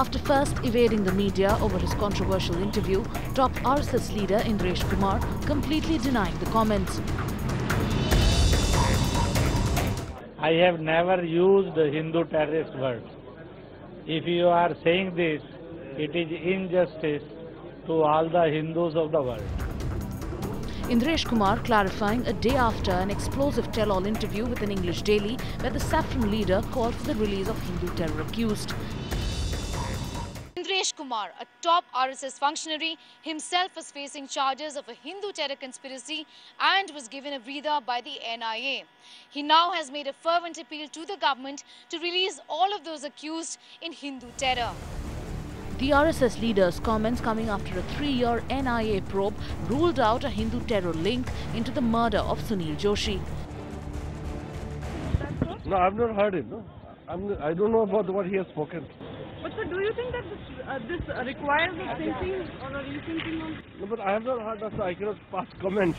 after first evading the media over his controversial interview, top RSS leader Indresh Kumar completely denying the comments. I have never used the Hindu terrorist word. If you are saying this, it is injustice to all the Hindus of the world. Indresh Kumar clarifying a day after an explosive tell-all interview with an English daily where the saffron leader called for the release of Hindu terror accused. Indresh Kumar, a top RSS functionary, himself was facing charges of a Hindu terror conspiracy and was given a breather by the NIA. He now has made a fervent appeal to the government to release all of those accused in Hindu terror. The RSS leader's comments coming after a 3-year NIA probe ruled out a Hindu terror link into the murder of Sunil Joshi. No, I've not heard it. No. I don't know about what he has spoken. But sir, do you think that this requires a thinking or a rethinking on? No, but I have not heard that, so I cannot pass comment.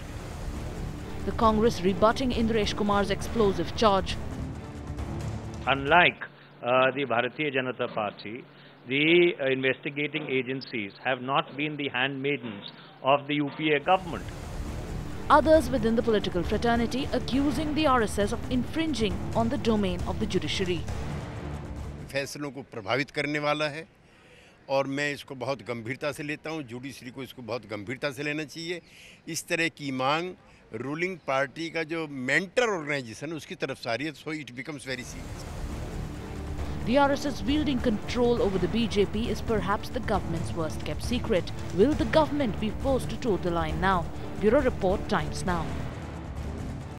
The Congress rebutting Indresh Kumar's explosive charge. Unlike the Bharatiya Janata Party, the investigating agencies have not been the handmaidens of the UPA government. Others within the political fraternity accusing the RSS of infringing on the domain of the judiciary. फैसलों को प्रभावित करने वाला है और मैं इसको बहुत गंभीरता से लेता हूँ। जुडिशरी को इसको बहुत गंभीरता से लेना चाहिए। इस तरह की मांग रूलिंग पार्टी का जो मेंटर ऑर्गेनाइजेशन उसकी तरफ से आ रही है, so it becomes very serious. The RSS wielding control over the BJP is perhaps the government's worst-kept secret. Will the government be forced to toe the line now? Bureau Report, Times Now.